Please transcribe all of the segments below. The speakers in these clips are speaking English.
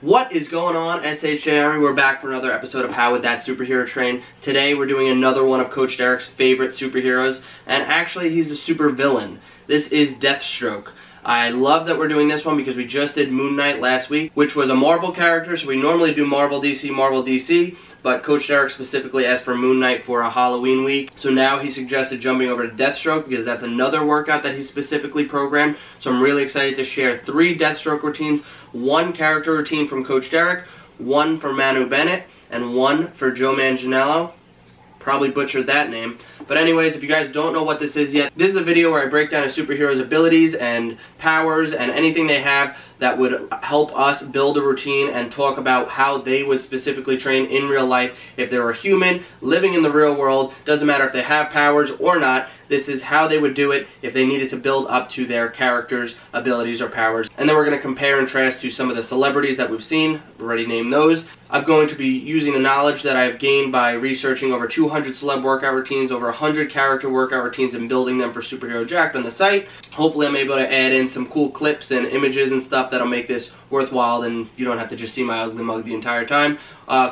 What is going on, SHJR? We're back for another episode of How Would That Superhero Train. Today we're doing another one of Coach Derek's favorite superheroes, and actually he's a super villain. This is Deathstroke. I love that we're doing this one because we just did Moon Knight last week, which was a Marvel character, so we normally do Marvel, DC, but Coach Derek specifically asked for Moon Knight for a Halloween week, so now he suggested jumping over to Deathstroke because that's another workout that he specifically programmed, so I'm really excited to share three Deathstroke routines, one character routine from Coach Derek, one for Manu Bennett, and one for Joe Manganiello. Probably butchered that name. But anyways, if you guys don't know what this is yet, this is a video where I break down a superhero's abilities and powers and anything they have that would help us build a routine and talk about how they would specifically train in real life if they were human, living in the real world. Doesn't matter if they have powers or not. This is how they would do it if they needed to build up to their character's abilities or powers. And then we're going to compare and contrast to some of the celebrities that we've seen. I've already named those. I'm going to be using the knowledge that I've gained by researching over 200 celeb workout routines, over 100 character workout routines, and building them for Superhero Jacked on the site. Hopefully I'm able to add in some cool clips and images and stuff that'll make this worthwhile and you don't have to just see my ugly mug the entire time.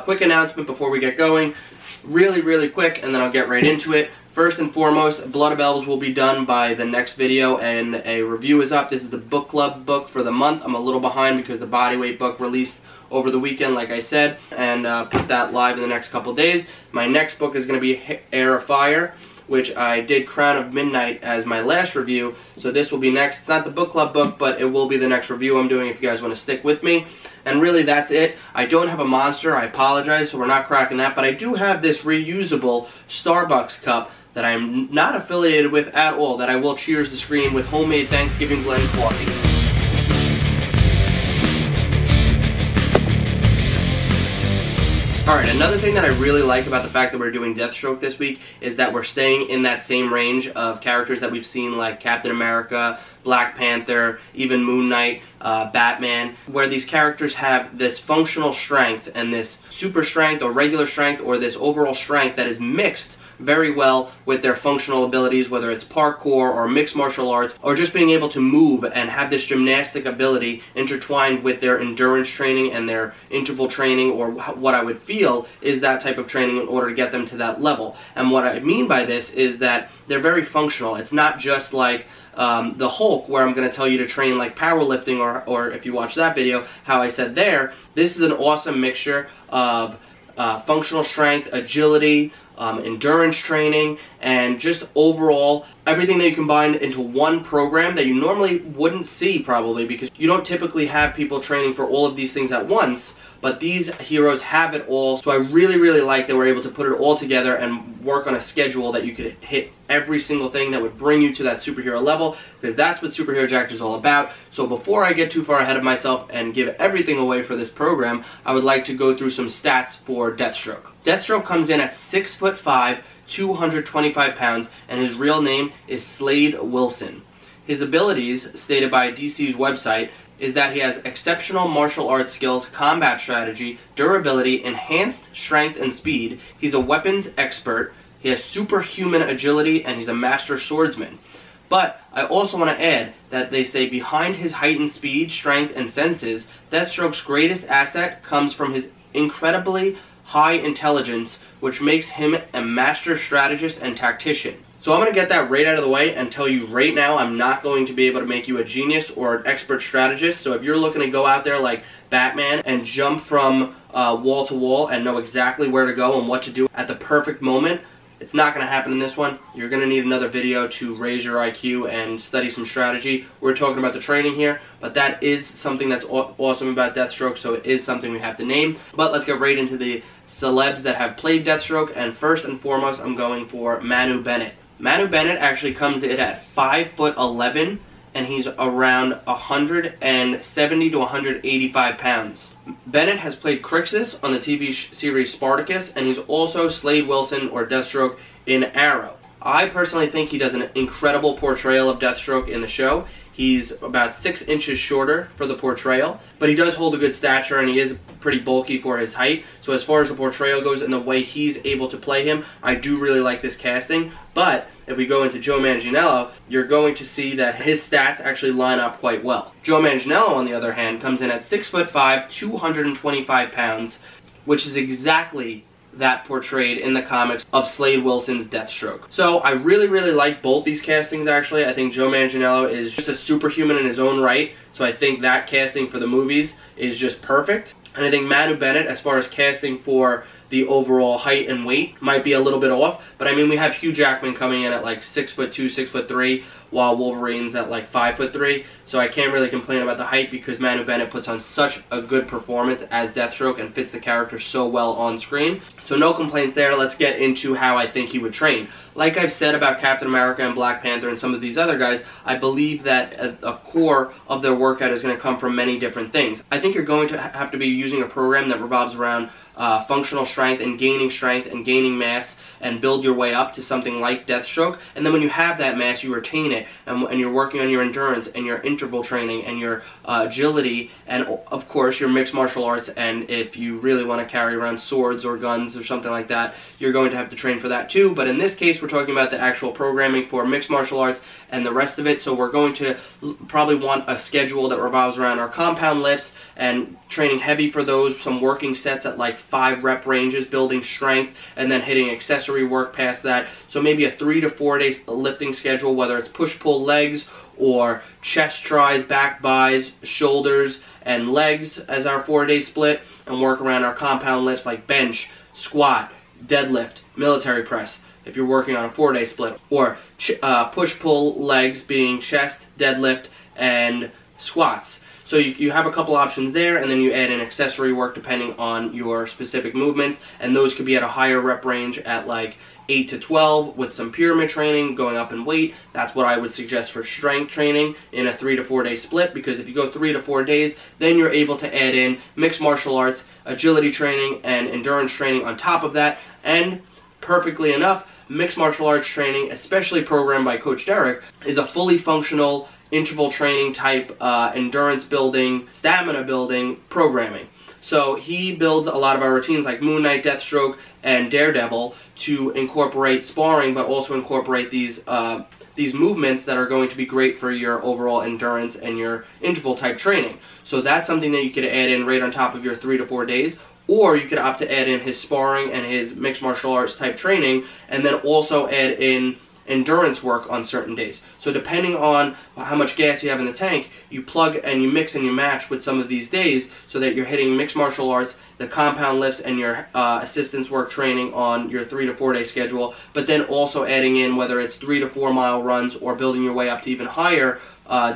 Quick announcement before we get going. Really quick, and then I'll get right into it. First and foremost, Blood of Elves will be done by the next video, and a review is up. This is the book club book for the month. I'm a little behind because the bodyweight book released over the weekend, like I said, and put that live in the next couple days. My next book is going to be Air of Fire, which I did Crown of Midnight as my last review, so this will be next. It's not the book club book, but it will be the next review I'm doing if you guys want to stick with me. And really, that's it. I don't have a monster, I apologize, so we're not cracking that, but I do have this reusable Starbucks cup that I'm not affiliated with at all, that I will cheers the screen with homemade Thanksgiving blend coffee. Alright, another thing that I really like about the fact that we're doing Deathstroke this week is that we're staying in that same range of characters that we've seen, like Captain America, Black Panther, even Moon Knight, Batman, where these characters have this functional strength and this super strength or regular strength or this overall strength that is mixed very well with their functional abilities, whether it's parkour or mixed martial arts or just being able to move and have this gymnastic ability intertwined with their endurance training and their interval training, or what I would feel is that type of training in order to get them to that level. And what I mean by this is that they're very functional. It's not just like the Hulk, where I'm going to tell you to train like powerlifting, or if you watch that video, how I said there, this is an awesome mixture of functional strength, agility, endurance training, and just overall everything that you combine into one program that you normally wouldn't see, probably because you don't typically have people training for all of these things at once, but these heroes have it all. So I really like that we're able to put it all together and work on a schedule that you could hit every single thing that would bring you to that superhero level, because that's what Superhero Jacked is all about. So before I get too far ahead of myself and give everything away for this program, I would like to go through some stats for Deathstroke. Deathstroke comes in at 6'5", 225 pounds, and his real name is Slade Wilson. His abilities, stated by DC's website, is that he has exceptional martial arts skills, combat strategy, durability, enhanced strength and speed. He's a weapons expert. He has superhuman agility, and he's a master swordsman. But I also want to add that they say behind his heightened speed, strength, and senses, Deathstroke's greatest asset comes from his incredibly high intelligence, which makes him a master strategist and tactician. So I'm going to get that right out of the way and tell you right now, I'm not going to be able to make you a genius or an expert strategist. So if you're looking to go out there like Batman and jump from wall to wall and know exactly where to go and what to do at the perfect moment, it's not going to happen in this one. You're going to need another video to raise your IQ and study some strategy. We're talking about the training here, but that is something that's awesome about Deathstroke, so it is something we have to name. But let's get right into the celebs that have played Deathstroke, and first and foremost, I'm going for Manu Bennett. Manu Bennett actually comes in at 5'11", and he's around 170 to 185 pounds. Bennett has played Crixus on the TV series Spartacus, and he's also Slade Wilson, or Deathstroke, in Arrow. I personally think he does an incredible portrayal of Deathstroke in the show. He's about 6 inches shorter for the portrayal, but he does hold a good stature, and he is pretty bulky for his height. So as far as the portrayal goes and the way he's able to play him, I do really like this casting. But if we go into Joe Manganiello, you're going to see that his stats actually line up quite well. Joe Manganiello, on the other hand, comes in at 6'5", 225 pounds, which is exactly that portrayed in the comics of Slade Wilson's Deathstroke. So I really, really like both these castings, actually. I think Joe Manganiello is just a superhuman in his own right, so I think that casting for the movies is just perfect. And I think Manu Bennett, as far as casting for the overall height and weight, might be a little bit off, but I mean, we have Hugh Jackman coming in at like 6'2", 6'3", while Wolverine's at like 5'3", so I can't really complain about the height because Manu Bennett puts on such a good performance as Deathstroke and fits the character so well on screen. So no complaints there. Let's get into how I think he would train. Like I've said about Captain America and Black Panther and some of these other guys, I believe that a core of their workout is going to come from many different things. I think you're going to have to be using a program that revolves around functional strength and gaining mass, and build your way up to something like Deathstroke. And then when you have that mass, you retain it, and you're working on your endurance and your interval training and your agility, and of course your mixed martial arts. And if you really want to carry around swords or guns or something like that, you're going to have to train for that too. But in this case, we're talking about the actual programming for mixed martial arts and the rest of it. So we're going to probably want a schedule that revolves around our compound lifts and training heavy for those, some working sets at like 5 rep ranges, building strength, and then hitting accessory work past that. So maybe a 3 to 4 day lifting schedule, whether it's push-pull legs or chest tries, back buys, shoulders, and legs as our 4 day split, and work around our compound lifts like bench, squat, deadlift, military press, if you're working on a 4 day split, or push-pull legs being chest, deadlift, and squats. So you have a couple options there, and then you add in accessory work depending on your specific movements, and those could be at a higher rep range at like 8 to 12 with some pyramid training, going up in weight. That's what I would suggest for strength training in a 3 to 4 day split, because if you go 3 to 4 days, then you're able to add in mixed martial arts, agility training, and endurance training on top of that. And perfectly enough, mixed martial arts training, especially programmed by Coach Derek, is a fully functional interval training type, endurance building, stamina building programming. So he builds a lot of our routines like Moon Knight, Deathstroke, and Daredevil to incorporate sparring, but also incorporate these movements that are going to be great for your overall endurance and your interval type training. So that's something that you could add in right on top of your 3 to 4 days. Or you could opt to add in his sparring and his mixed martial arts type training, and then also add in endurance work on certain days. So depending on how much gas you have in the tank, you plug and you mix and you match with some of these days, so that you're hitting mixed martial arts, the compound lifts, and your assistance work training on your 3 to 4 day schedule, but then also adding in whether it's 3 to 4 mile runs or building your way up to even higher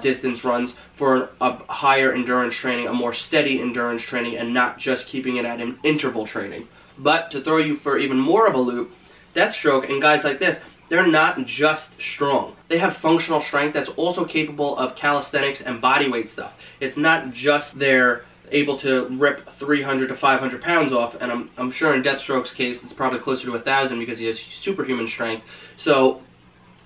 distance runs for a higher endurance training, a more steady endurance training, and not just keeping it at an interval training. But to throw you for even more of a loop, Deathstroke and guys like this, they're not just strong. They have functional strength that's also capable of calisthenics and bodyweight stuff. It's not just they're able to rip 300 to 500 pounds off, and I'm sure in Deathstroke's case, it's probably closer to 1,000 because he has superhuman strength. So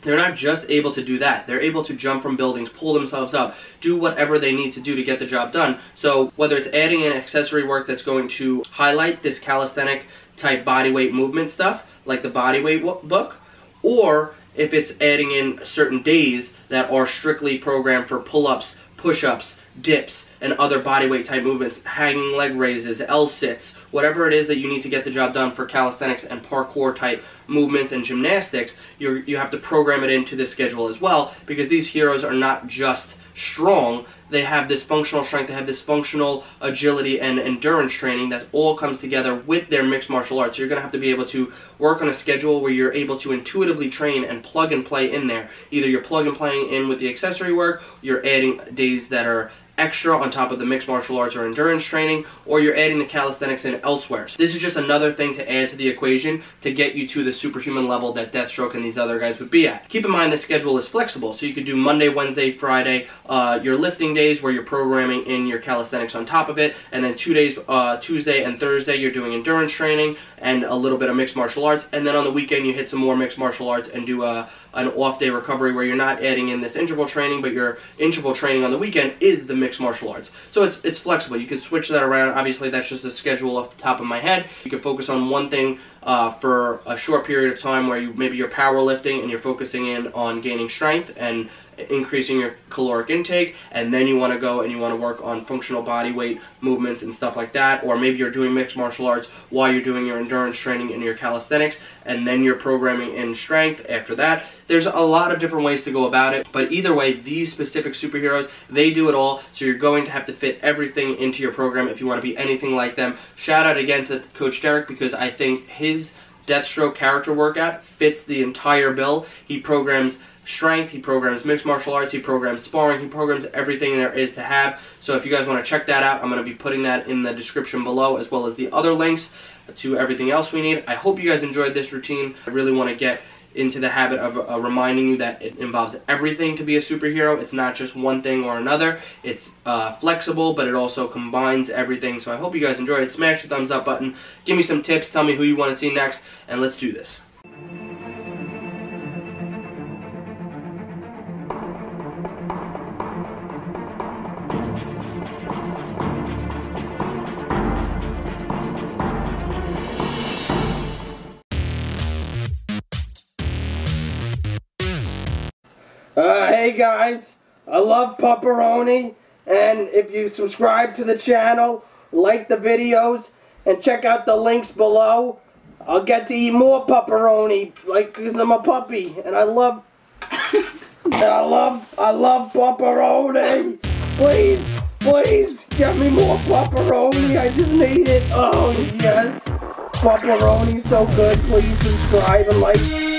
they're not just able to do that. They're able to jump from buildings, pull themselves up, do whatever they need to do to get the job done. So whether it's adding in accessory work that's going to highlight this calisthenic type bodyweight movement stuff, like the bodyweight book, or if it's adding in certain days that are strictly programmed for pull-ups, push-ups, dips, and other bodyweight type movements, hanging leg raises, L-sits, whatever it is that you need to get the job done for calisthenics and parkour type movements and gymnastics, you have to program it into the schedule as well, because these heroes are not just strong, they have this functional strength, they have this functional agility and endurance training that all comes together with their mixed martial arts. So you're going to have to be able to work on a schedule where you're able to intuitively train and plug and play in there. Either you're plug and playing in with the accessory work, you're adding days that are extra on top of the mixed martial arts or endurance training, or you're adding the calisthenics in elsewhere. So this is just another thing to add to the equation to get you to the superhuman level that Deathstroke and these other guys would be at. Keep in mind the schedule is flexible, so you could do Monday, Wednesday, Friday, your lifting days where you're programming in your calisthenics on top of it, and then 2 days, Tuesday and Thursday, you're doing endurance training and a little bit of mixed martial arts, and then on the weekend you hit some more mixed martial arts and do a an off day recovery where you're not adding in this interval training, but your interval training on the weekend is the mixed martial arts. So it's flexible. You can switch that around. Obviously, that's just a schedule off the top of my head. You can focus on one thing for a short period of time where you maybe you're powerlifting and you're focusing in on gaining strength and increasing your caloric intake, and then you want to go and you want to work on functional body weight movements and stuff like that. Or maybe you're doing mixed martial arts while you're doing your endurance training and your calisthenics, and then you're programming in strength after that. There's a lot of different ways to go about it, but either way, these specific superheroes, they do it all, so you're going to have to fit everything into your program if you want to be anything like them. Shout out again to Coach Derek, because I think his Deathstroke character workout fits the entire bill. He programs strength, he programs mixed martial arts, he programs sparring, he programs everything there is to have. So if you guys want to check that out, I'm going to be putting that in the description below, as well as the other links to everything else we need. I hope you guys enjoyed this routine. I really want to get into the habit of reminding you that it involves everything to be a superhero. It's not just one thing or another. It's flexible, but it also combines everything. So I hope you guys enjoy it. Smash the thumbs up button. Give me some tips. Tell me who you want to see next, and let's do this. Hey guys, I love pepperoni, and if you subscribe to the channel, like the videos, and check out the links below, I'll get to eat more pepperoni, like, because I'm a puppy, and I love pepperoni. Please, please, get me more pepperoni, I just need it. Oh yes, pepperoni's so good. Please subscribe and like.